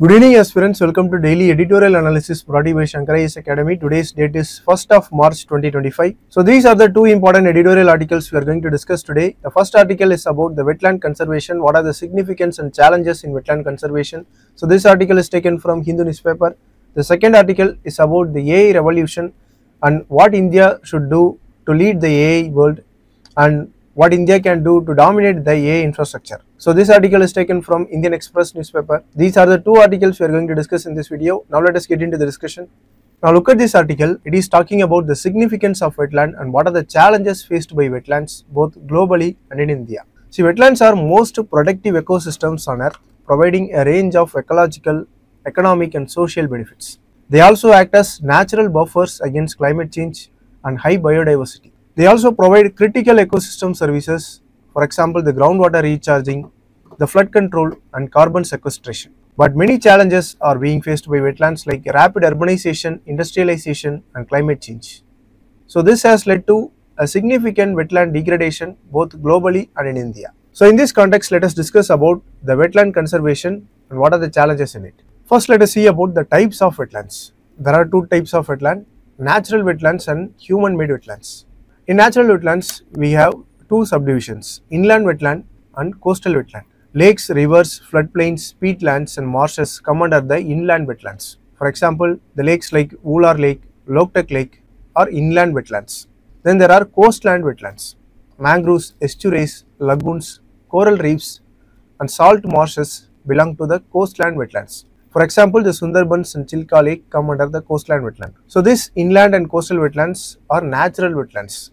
Good evening aspirants, welcome to daily editorial analysis brought to you by Shankar IAS Academy. Today's date is 1st of March 2025. So these are the two important editorial articles we are going to discuss today. The first article is about the wetland conservation. What are the significance and challenges in wetland conservation? So this article is taken from Hindu newspaper. The second article is about the AI revolution and what India should do to lead the AI world and what India can do to dominate the AI infrastructure. So this article is taken from Indian Express newspaper. These are the two articles we are going to discuss in this video. Now let us get into the discussion. Now look at this article. It is talking about the significance of wetland and what are the challenges faced by wetlands both globally and in India. See, wetlands are most productive ecosystems on earth, providing a range of ecological, economic and social benefits. They also act as natural buffers against climate change and high biodiversity. They also provide critical ecosystem services, for example, the groundwater recharging, the flood control and carbon sequestration. But many challenges are being faced by wetlands like rapid urbanization, industrialization and climate change. So this has led to a significant wetland degradation both globally and in India. So in this context, let us discuss about the wetland conservation and what are the challenges in it. First, let us see about the types of wetlands. There are two types of wetland, natural wetlands and human-made wetlands. In natural wetlands, we have two subdivisions, inland wetland and coastal wetland. Lakes, rivers, floodplains, peatlands and marshes come under the inland wetlands. For example, the lakes like Wular Lake, Loktak Lake are inland wetlands. Then there are coastland wetlands. Mangroves, estuaries, lagoons, coral reefs and salt marshes belong to the coastland wetlands. For example, the Sundarbans and Chilka Lake come under the coastland wetland. So these inland and coastal wetlands are natural wetlands.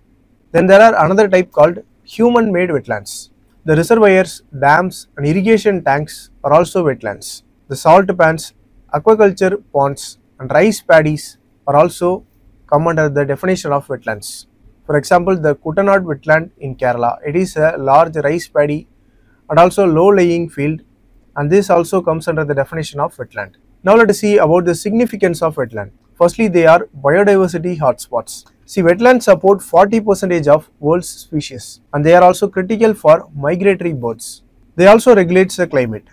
Then there are another type called human-made wetlands. The reservoirs, dams and irrigation tanks are also wetlands. The salt pans, aquaculture ponds and rice paddies are also come under the definition of wetlands. For example, the Kuttanad wetland in Kerala, it is a large rice paddy and also low-lying field, and this also comes under the definition of wetland. Now let us see about the significance of wetland. Firstly, they are biodiversity hotspots. See, wetlands support 40% of world's species and they are also critical for migratory birds. They also regulate the climate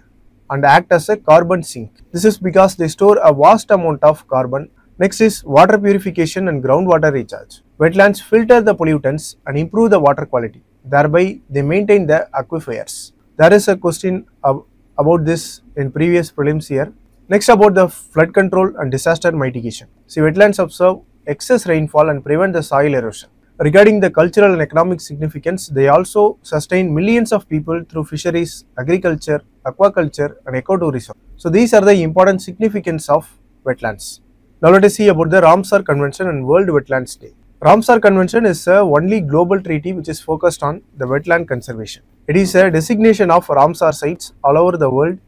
and act as a carbon sink. This is because they store a vast amount of carbon. Next is water purification and groundwater recharge. Wetlands filter the pollutants and improve the water quality. Thereby, they maintain the aquifers. There is a question about this in previous prelims here. Next, about the flood control and disaster mitigation. See, wetlands observe excess rainfall and prevent the soil erosion. Regarding the cultural and economic significance, they also sustain millions of people through fisheries, agriculture, aquaculture and ecotourism. So these are the important significance of wetlands. Now let us see about the Ramsar Convention and World Wetlands Day. Ramsar Convention is the only global treaty which is focused on the wetland conservation. It is a designation of Ramsar sites all over the world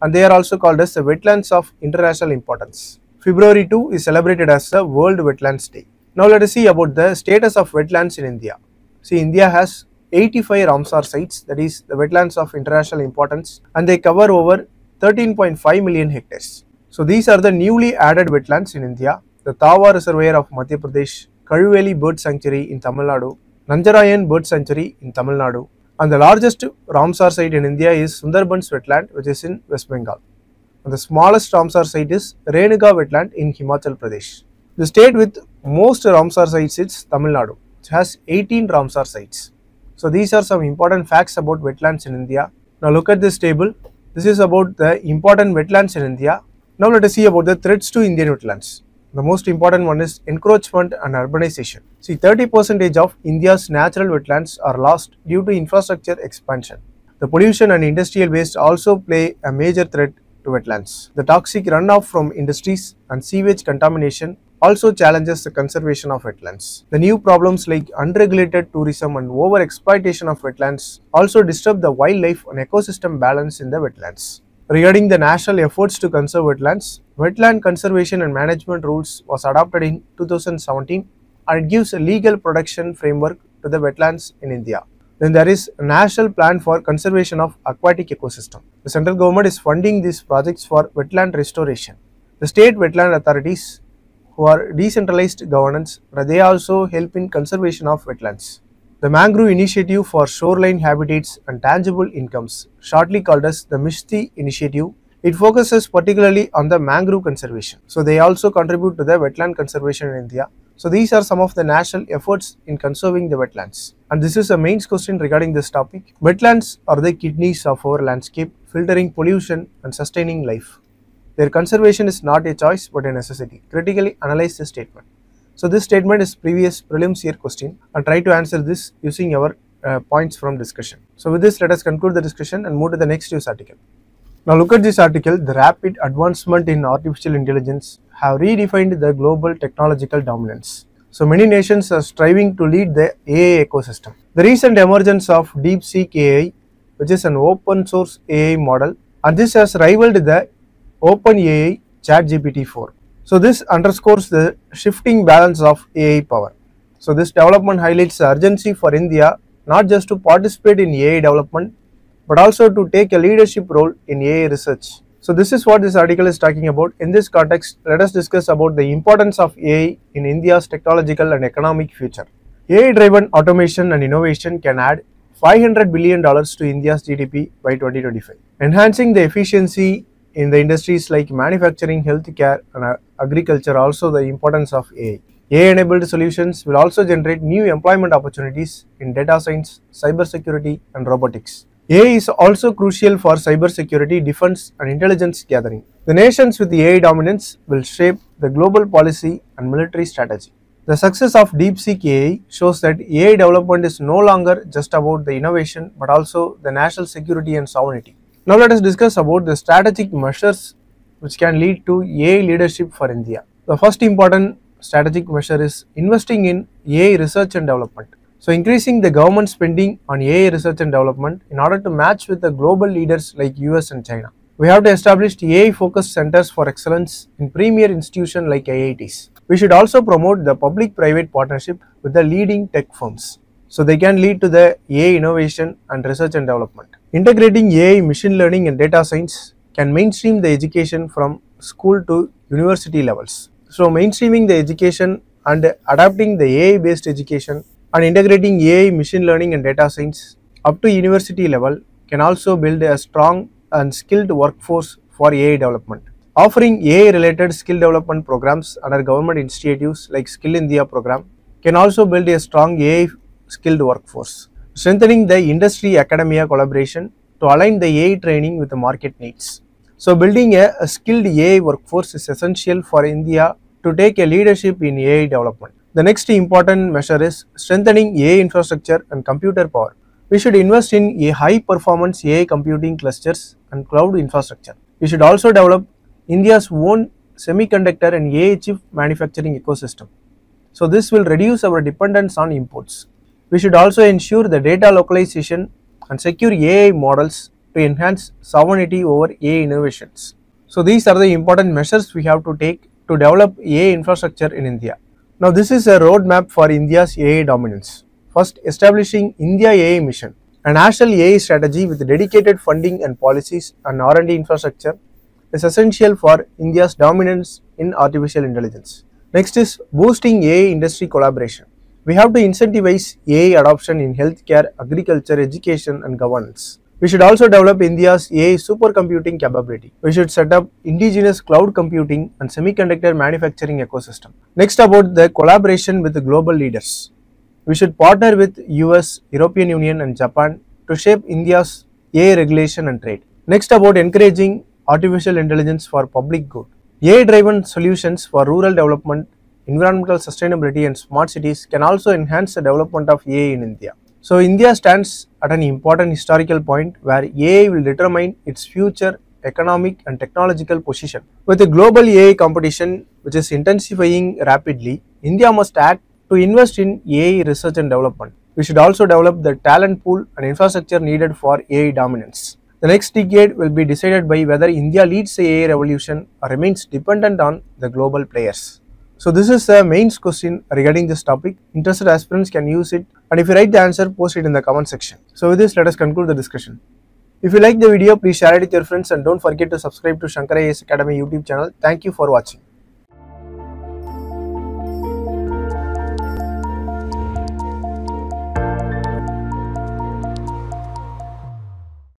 and they are also called as the wetlands of international importance. February 2 is celebrated as the World Wetlands Day. Now let us see about the status of wetlands in India. See, India has 85 Ramsar sites, that is the wetlands of international importance, and they cover over 13.5 million hectares. So these are the newly added wetlands in India. The Tawa Reservoir of Madhya Pradesh, Karuveli Bird Sanctuary in Tamil Nadu, Nanjarayan Bird Sanctuary in Tamil Nadu, and the largest Ramsar site in India is Sundarbans wetland, which is in West Bengal. And the smallest Ramsar site is Renuka wetland in Himachal Pradesh. The state with most Ramsar sites is Tamil Nadu, which has 18 Ramsar sites. So these are some important facts about wetlands in India. Now look at this table. This is about the important wetlands in India. Now let us see about the threats to Indian wetlands. The most important one is encroachment and urbanization. See, 30% of India's natural wetlands are lost due to infrastructure expansion. The pollution and industrial waste also play a major threat to wetlands. The toxic runoff from industries and sewage contamination also challenges the conservation of wetlands. The new problems like unregulated tourism and over-exploitation of wetlands also disturb the wildlife and ecosystem balance in the wetlands. Regarding the national efforts to conserve wetlands, Wetland Conservation and Management Rules was adopted in 2017 and it gives a legal protection framework to the wetlands in India. Then there is National Plan for Conservation of Aquatic Ecosystem. The central government is funding these projects for wetland restoration. The state wetland authorities, who are decentralized governance, they also help in conservation of wetlands. The Mangrove Initiative for Shoreline Habitats and Tangible Incomes, shortly called as the MISHTI Initiative, It focuses particularly on the mangrove conservation. So they also contribute to the wetland conservation in India. So these are some of the national efforts in conserving the wetlands. And this is a mains question regarding this topic. Wetlands are the kidneys of our landscape, filtering pollution and sustaining life. Their conservation is not a choice but a necessity. Critically analyze this statement. So this statement is previous prelims year question, and try to answer this using our points from discussion. So with this, let us conclude the discussion and move to the next news article. Now look at this article. The rapid advancement in artificial intelligence have redefined the global technological dominance. So many nations are striving to lead the AI ecosystem. The recent emergence of DeepSeek AI, which is an open source AI model, and this has rivaled the OpenAI ChatGPT 4. So this underscores the shifting balance of AI power. So this development highlights the urgency for India not just to participate in AI development but also to take a leadership role in AI research. So this is what this article is talking about. In this context, let us discuss about the importance of AI in India's technological and economic future. AI-driven automation and innovation can add $500 billion to India's GDP by 2025, enhancing the efficiency in the industries like manufacturing, healthcare and agriculture. Also the importance of AI. AI-enabled solutions will also generate new employment opportunities in data science, cybersecurity and robotics. AI is also crucial for cybersecurity, defense and intelligence gathering. The nations with the AI dominance will shape the global policy and military strategy. The success of DeepSeek AI shows that AI development is no longer just about the innovation but also the national security and sovereignty. Now let us discuss about the strategic measures which can lead to AI leadership for India. The first important strategic measure is investing in AI research and development. So increasing the government spending on AI research and development in order to match with the global leaders like US and China. We have to establish AI focused centers for excellence in premier institutions like IITs. We should also promote the public-private partnership with the leading tech firms, so they can lead to the AI innovation and research and development. Integrating AI, machine learning and data science can mainstream the education from school to university levels. So mainstreaming the education and adapting the AI-based education and integrating AI, machine learning and data science up to university level can also build a strong and skilled workforce for AI development. Offering AI-related skill development programs under government initiatives like Skill India program can also build a strong AI skilled workforce. Strengthening the industry-academia collaboration to align the AI training with the market needs. So building a skilled AI workforce is essential for India to take a leadership in AI development. The next important measure is strengthening AI infrastructure and computer power. We should invest in a high-performance AI computing clusters and cloud infrastructure. We should also develop India's own semiconductor and AI chip manufacturing ecosystem. So this will reduce our dependence on imports. We should also ensure the data localization and secure AI models to enhance sovereignty over AI innovations. So these are the important measures we have to take to develop AI infrastructure in India. Now this is a roadmap for India's AI dominance. First, establishing India AI mission, a national AI strategy with dedicated funding and policies and R&D infrastructure is essential for India's dominance in artificial intelligence. Next is boosting AI industry collaboration. We have to incentivize AI adoption in healthcare, agriculture, education and governance. We should also develop India's AI supercomputing capability. We should set up indigenous cloud computing and semiconductor manufacturing ecosystem. Next, about the collaboration with the global leaders. We should partner with US, European Union and Japan to shape India's AI regulation and trade. Next, about encouraging artificial intelligence for public good. AI-driven solutions for rural development, environmental sustainability and smart cities can also enhance the development of AI in India. So India stands at an important historical point where AI will determine its future economic and technological position. With the global AI competition which is intensifying rapidly, India must act to invest in AI research and development. We should also develop the talent pool and infrastructure needed for AI dominance. The next decade will be decided by whether India leads the AI revolution or remains dependent on the global players. So this is the mains question regarding this topic. Interested aspirants can use it, and if you write the answer, post it in the comment section. So with this, let us conclude the discussion. If you like the video, please share it with your friends and don't forget to subscribe to Shankar IAS Academy YouTube channel. Thank you for watching.